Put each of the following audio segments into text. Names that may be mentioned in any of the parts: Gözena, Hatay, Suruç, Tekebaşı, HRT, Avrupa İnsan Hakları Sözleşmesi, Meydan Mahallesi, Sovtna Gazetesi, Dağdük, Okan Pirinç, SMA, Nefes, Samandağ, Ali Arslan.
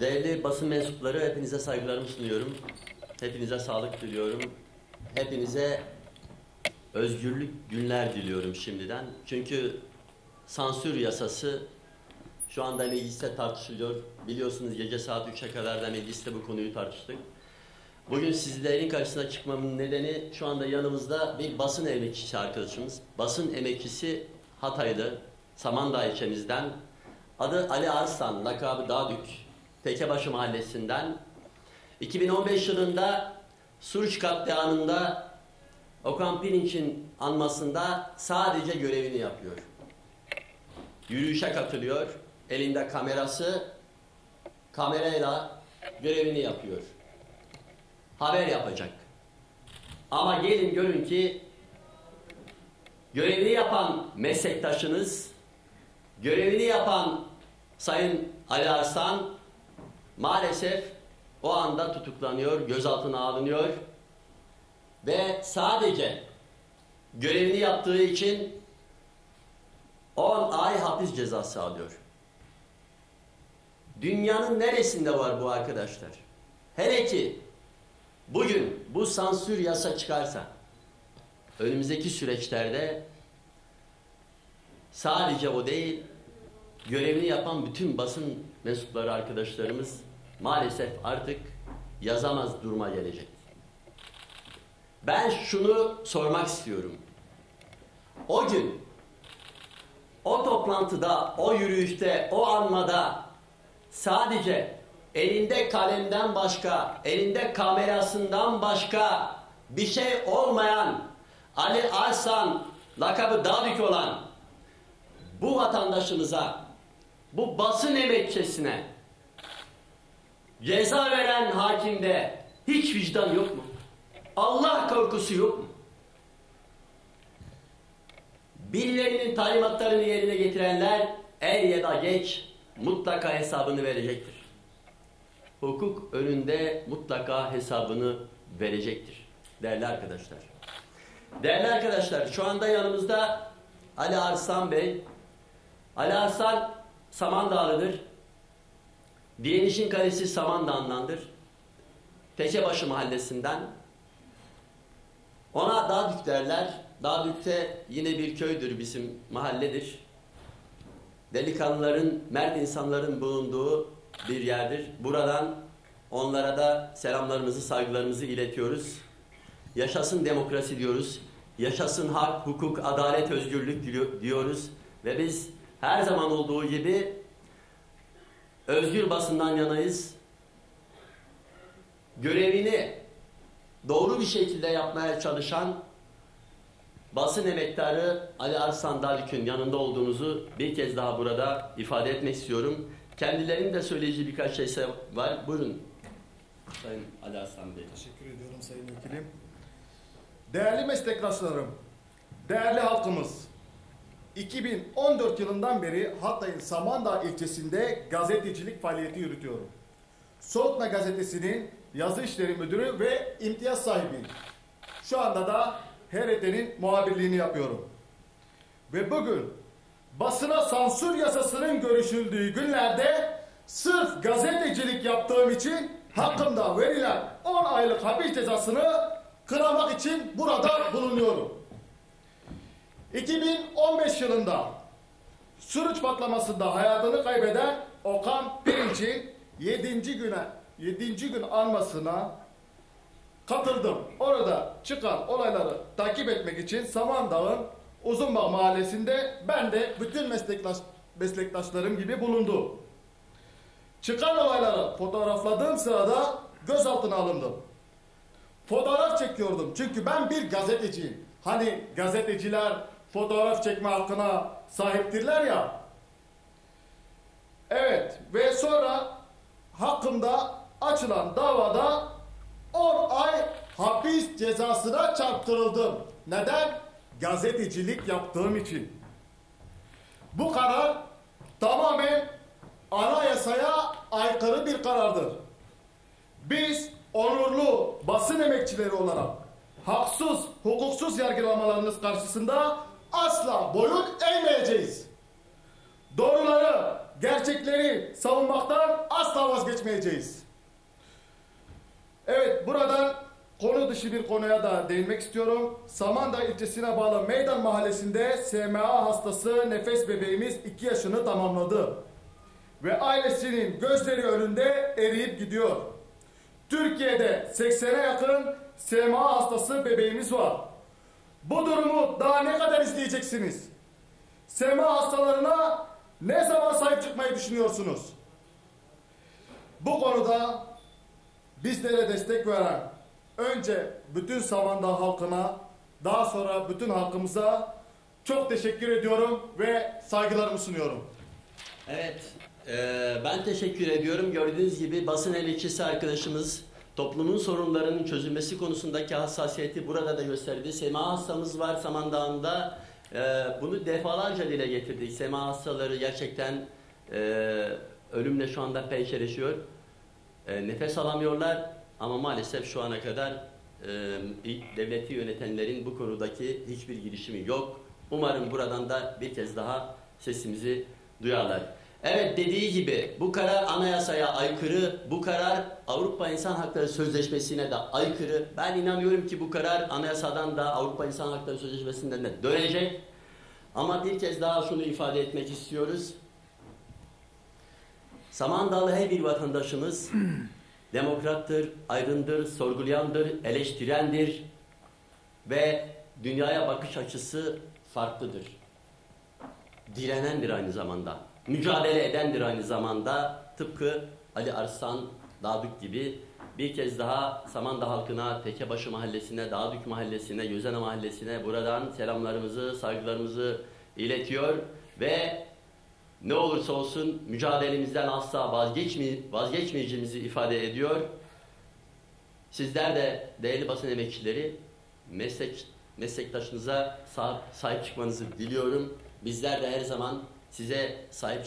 Değerli basın mensupları, hepinize saygılarımı sunuyorum. Hepinize sağlık diliyorum. Hepinize özgürlük günler diliyorum şimdiden. Çünkü sansür yasası şu anda mecliste tartışılıyor. Biliyorsunuz gece saat 3'e kadar da mecliste bu konuyu tartıştık. Bugün sizlerin karşısına çıkmamın nedeni şu anda yanımızda bir basın emekçisi arkadaşımız. Basın emekçisi Hataylı, Samandağ ilçemizden. Adı Ali Arslan, lakabı Dağdük, Tekebaşı mahallesinden. 2015 yılında Suruç Katliamı'nda Okan Pirinç'in anmasında sadece görevini yapıyor. Yürüyüşe katılıyor, elinde kamerası, kamerayla görevini yapıyor. Haber yapacak. Ama gelin görün ki görevini yapan meslektaşınız, görevini yapan Sayın Ali Arslan maalesef o anda tutuklanıyor, gözaltına alınıyor ve sadece görevini yaptığı için 10 ay hapis cezası alıyor. Dünyanın neresinde var bu arkadaşlar? Hele ki bugün bu sansür yasa çıkarsa önümüzdeki süreçlerde sadece o değil, görevini yapan bütün basın mensupları arkadaşlarımız maalesef artık yazamaz duruma gelecek. Ben şunu sormak istiyorum. O gün, o toplantıda, o yürüyüşte, o anmada sadece elinde kalemden başka, elinde kamerasından başka bir şey olmayan Ali Arslan, lakabı Dağdük olan bu vatandaşımıza, bu basın emekçisine ceza veren hakimde hiç vicdan yok mu? Allah korkusu yok mu? Birilerinin talimatlarını yerine getirenler er ya da geç mutlaka hesabını verecektir. Hukuk önünde mutlaka hesabını verecektir değerli arkadaşlar. Değerli arkadaşlar, şu anda yanımızda Ali Arslan Bey. Ali Arslan Samandağlı'dır. Direnişin kalesi Samandağ'ındandır. Tekebaşı mahallesinden. Ona Dağdük derler. Dağdük'te yine bir köydür, bizim mahalledir. Delikanlıların, mert insanların bulunduğu bir yerdir. Buradan onlara da selamlarımızı, saygılarımızı iletiyoruz. Yaşasın demokrasi diyoruz. Yaşasın hak, hukuk, adalet, özgürlük diyoruz. Ve biz her zaman olduğu gibi özgür basından yanayız. Görevini doğru bir şekilde yapmaya çalışan basın emektarı Ali Arslan Dağdük'ün yanında olduğumuzu bir kez daha burada ifade etmek istiyorum. Kendilerinin de söyleyeceği birkaç şey var. Buyurun Sayın Ali Arslan Bey. Teşekkür ediyorum Sayın Vekilim. Değerli meslektaşlarım, değerli halkımız, 2014 yılından beri Hatay'ın Samandağ ilçesinde gazetecilik faaliyeti yürütüyorum. Sovtna Gazetesi'nin yazı işleri müdürü ve imtiyaz sahibiyim. Şu anda da HRT'nin muhabirliğini yapıyorum. Ve bugün basına sansür yasasının görüşüldüğü günlerde sırf gazetecilik yaptığım için hakkımda verilen 10 aylık hapis cezasını kınamak için burada bulunuyorum. 2015 yılında Suruç patlamasında hayatını kaybeden Okan Pirinç'in 7. gün anmasına katıldım. Orada çıkan olayları takip etmek için Samandağ'ın Uzunbağ mahallesinde ben de bütün meslektaşlarım gibi bulundum. Çıkan olayları fotoğrafladığım sırada gözaltına alındım. Fotoğraf çekiyordum çünkü ben bir gazeteciyim. Hani gazeteciler fotoğraf çekme hakkına sahiptirler ya. Evet, ve sonra hakkımda açılan davada 10 ay hapis cezasına çarptırıldım. Neden? Gazetecilik yaptığım için. Bu karar tamamen anayasaya aykırı bir karardır. Biz onurlu basın emekçileri olarak haksız, hukuksuz yargılamalarınız karşısında asla boyun eğmeyeceğiz. Doğruları, gerçekleri savunmaktan asla vazgeçmeyeceğiz. Evet, buradan konu dışı bir konuya da değinmek istiyorum. Samandağ ilçesine bağlı Meydan Mahallesi'nde SMA hastası nefes bebeğimiz 2 yaşını tamamladı. Ve ailesinin gözleri önünde eriyip gidiyor. Türkiye'de 80'e yakın SMA hastası bebeğimiz var. Bu durumu daha ne kadar izleyeceksiniz? SMA hastalarına ne zaman sahip çıkmayı düşünüyorsunuz? Bu konuda bizlere destek veren önce bütün Samandağ halkına, daha sonra bütün halkımıza çok teşekkür ediyorum ve saygılarımı sunuyorum. Evet, ben teşekkür ediyorum. Gördüğünüz gibi basın elçisi arkadaşımız toplumun sorunlarının çözülmesi konusundaki hassasiyeti burada da gösterdi. SMA hastamız var Samandağ'ında. Bunu defalarca dile getirdik. SMA hastaları gerçekten ölümle şu anda pençeleşiyor. Nefes alamıyorlar ama maalesef şu ana kadar devleti yönetenlerin bu konudaki hiçbir girişimi yok. Umarım buradan da bir kez daha sesimizi duyarlar. Evet, dediği gibi bu karar anayasaya aykırı, bu karar Avrupa İnsan Hakları Sözleşmesi'ne de aykırı. Ben inanıyorum ki bu karar anayasadan da Avrupa İnsan Hakları Sözleşmesi'nden de dönecek. Ama bir kez daha şunu ifade etmek istiyoruz. Samandağlı her bir vatandaşımız demokrattır, aydındır, sorgulayandır, eleştirendir ve dünyaya bakış açısı farklıdır. Direnendir aynı zamanda. Mücadele edendir aynı zamanda, tıpkı Ali Arslan, Dağdük gibi. Bir kez daha Samandağ halkına, Tekebaşı mahallesine, Dağdük mahallesine, Gözena mahallesine buradan selamlarımızı, saygılarımızı iletiyor ve ne olursa olsun mücadelemizden asla vazgeçmeyeceğimizi ifade ediyor. Sizler de değerli basın emekçileri, meslektaşınıza sahip çıkmanızı diliyorum. Bizler de her zaman size sahip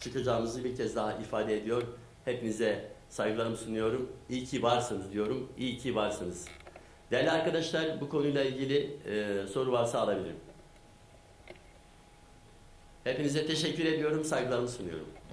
çıkacağımızı bir kez daha ifade ediyor. Hepinize saygılarımı sunuyorum. İyi ki varsınız diyorum. İyi ki varsınız. Değerli arkadaşlar, bu konuyla ilgili soru varsa alabilirim. Hepinize teşekkür ediyorum. Saygılarımı sunuyorum.